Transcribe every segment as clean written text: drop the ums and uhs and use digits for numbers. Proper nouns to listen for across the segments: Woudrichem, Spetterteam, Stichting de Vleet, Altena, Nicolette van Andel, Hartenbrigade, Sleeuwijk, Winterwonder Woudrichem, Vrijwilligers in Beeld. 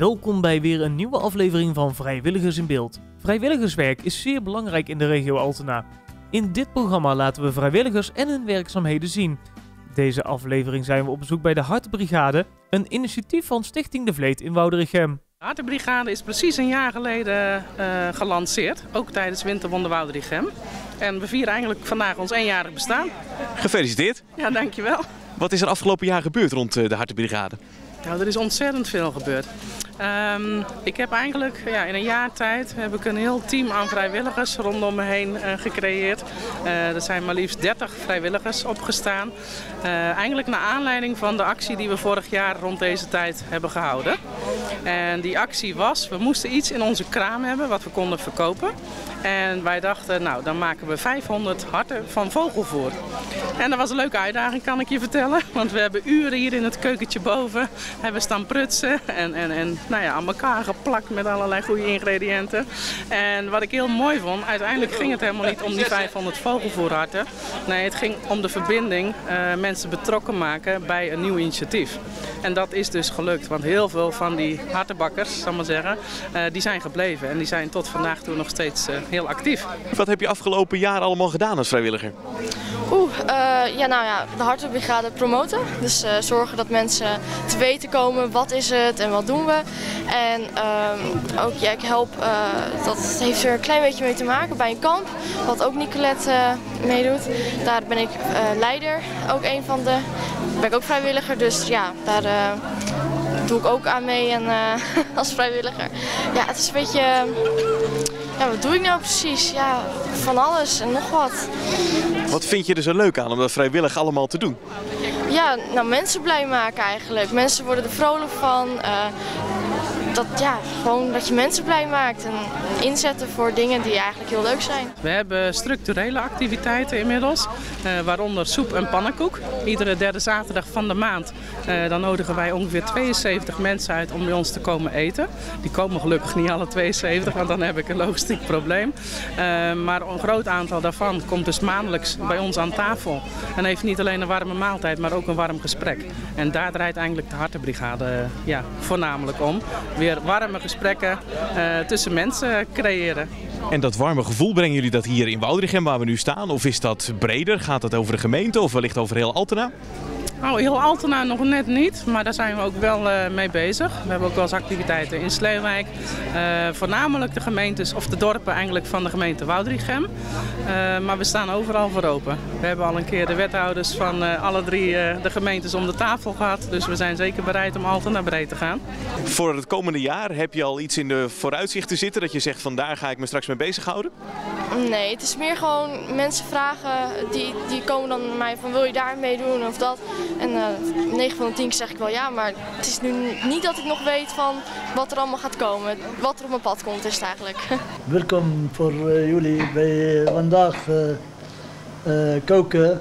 Welkom bij weer een nieuwe aflevering van Vrijwilligers in Beeld. Vrijwilligerswerk is zeer belangrijk in de regio Altena. In dit programma laten we vrijwilligers en hun werkzaamheden zien. Deze aflevering zijn we op bezoek bij de Hartenbrigade, een initiatief van Stichting de Vleet in Woudrichem. De Hartenbrigade is precies een jaar geleden gelanceerd, ook tijdens Winterwonder Woudrichem. En we vieren eigenlijk vandaag ons 1-jarig bestaan. Gefeliciteerd. Ja, dankjewel. Wat is er afgelopen jaar gebeurd rond de Hartenbrigade? Nou, er is ontzettend veel gebeurd. Ik heb eigenlijk in een jaar tijd heb ik een heel team aan vrijwilligers rondom me heen gecreëerd. Er zijn maar liefst 30 vrijwilligers opgestaan. Eigenlijk naar aanleiding van de actie die we vorig jaar rond deze tijd hebben gehouden. En die actie was, we moesten iets in onze kraam hebben wat we konden verkopen. En wij dachten, nou dan maken we 500 harten van vogelvoer. En dat was een leuke uitdaging, kan ik je vertellen. Want we hebben uren hier in het keukentje boven hebben staan prutsen en aan elkaar geplakt met allerlei goede ingrediënten. En wat ik heel mooi vond, uiteindelijk ging het helemaal niet om die 500 vogelvoerharten. Nee, het ging om de verbinding, mensen betrokken maken bij een nieuw initiatief. En dat is dus gelukt, want heel veel van die hartenbakkers, zal ik maar zeggen, die zijn gebleven. En die zijn tot vandaag toe nog steeds heel actief. Wat heb je afgelopen jaar allemaal gedaan als vrijwilliger? De Hartenbrigade promoten. Dus zorgen dat mensen te weten komen wat is het en wat doen we. En ik help, dat heeft er een klein beetje mee te maken bij een kamp, wat ook Nicolette meedoet. Daar ben ik leider, ook een van de, ben ik ook vrijwilliger, dus ja, daar doe ik ook aan mee en, als vrijwilliger. Ja, het is een beetje... wat doe ik nou precies? Ja, van alles en nog wat. Wat vind je er zo leuk aan om dat vrijwillig allemaal te doen? Ja, nou mensen blij maken eigenlijk. Mensen worden er vrolijk van. Gewoon dat je mensen blij maakt en inzetten voor dingen die eigenlijk heel leuk zijn. We hebben structurele activiteiten inmiddels, waaronder soep en pannenkoek. Iedere derde zaterdag van de maand dan nodigen wij ongeveer 72 mensen uit om bij ons te komen eten. Die komen gelukkig niet alle 72, want dan heb ik een logistiek probleem. Maar een groot aantal daarvan komt dus maandelijks bij ons aan tafel. En heeft niet alleen een warme maaltijd, maar ook een warm gesprek. En daar draait eigenlijk de Hartenbrigade voornamelijk om. Weer warme gesprekken tussen mensen creëren. En dat warme gevoel, brengen jullie dat hier in Woudrichem waar we nu staan? Of is dat breder? Gaat dat over de gemeente of wellicht over heel Altena? Nou, heel Altena nog net niet, maar daar zijn we ook wel mee bezig. We hebben ook wel eens activiteiten in Sleeuwijk. Voornamelijk de gemeentes, of de dorpen eigenlijk van de gemeente Woudrichem. Maar we staan overal voor open. We hebben al een keer de wethouders van alle drie de gemeentes om de tafel gehad. Dus we zijn zeker bereid om Altena breed te gaan. Voor het komende jaar heb je al iets in de vooruitzichten zitten dat je zegt van daar ga ik me straks mee bezighouden? Nee, het is meer gewoon mensen vragen, die komen dan naar mij van wil je daar mee doen of dat. En 9 van de 10 zeg ik wel ja, maar het is nu niet dat ik nog weet van wat er allemaal gaat komen. Wat er op mijn pad komt is het eigenlijk. Welkom voor jullie bij vandaag koken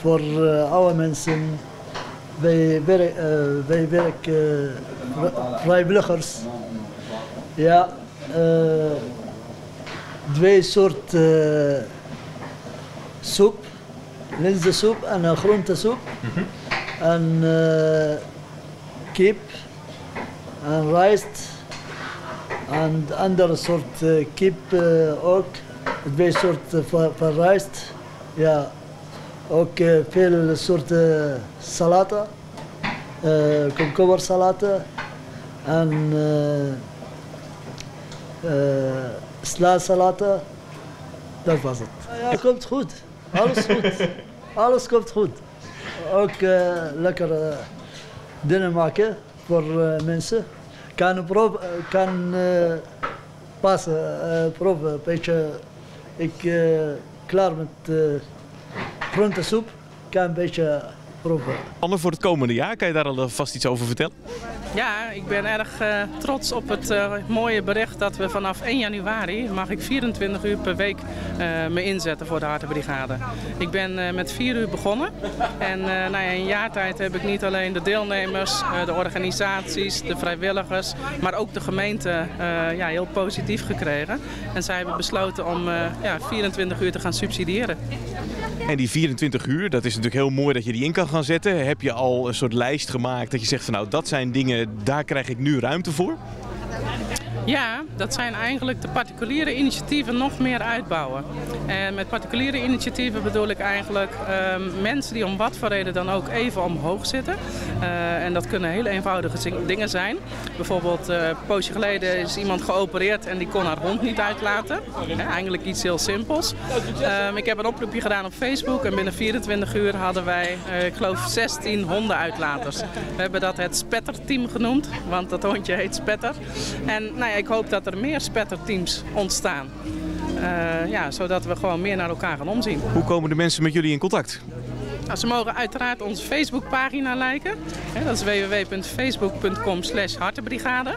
voor oude mensen bij werk vrijwilligers. Ja, twee soorten soep. Linzensoep en een groentesoep en kip en rijst en andere soort kip ook, twee soorten van rijst, ja, ook veel soorten salade, komkommersalade en slaasalade, dat was het. Het komt goed. Alles goed. Alles komt goed. Ook lekker dingen maken voor mensen. Kan passen, proeven. Een beetje, ik klaar met groentesoep, kan een beetje proeven. Anne, voor het komende jaar, kan je daar alvast iets over vertellen? Ja, ik ben erg trots op het mooie bericht dat we vanaf 1 januari mag ik 24 uur per week me inzetten voor de Hartenbrigade. Ik ben met 4 uur begonnen en in een jaar tijd heb ik niet alleen de deelnemers, de organisaties, de vrijwilligers, maar ook de gemeente heel positief gekregen. En zij hebben besloten om 24 uur te gaan subsidiëren. En die 24 uur, dat is natuurlijk heel mooi dat je die in kan gaan zetten. Heb je al een soort lijst gemaakt dat je zegt van nou, dat zijn dingen, daar krijg ik nu ruimte voor? Ja, dat zijn eigenlijk de particuliere initiatieven nog meer uitbouwen. En met particuliere initiatieven bedoel ik eigenlijk mensen die om wat voor reden dan ook even omhoog zitten. En dat kunnen heel eenvoudige dingen zijn. Bijvoorbeeld een poosje geleden is iemand geopereerd en die kon haar hond niet uitlaten. Eigenlijk iets heel simpels. Ik heb een oproepje gedaan op Facebook en binnen 24 uur hadden wij, ik geloof, 16 hondenuitlaters. We hebben dat het Spetterteam genoemd, want dat hondje heet Spetter. En nou ja, ik hoop dat er meer spetterteams ontstaan, zodat we gewoon meer naar elkaar gaan omzien. Hoe komen de mensen met jullie in contact? Nou, ze mogen uiteraard onze Facebookpagina liken. Dat is www.facebook.com/hartenbrigade.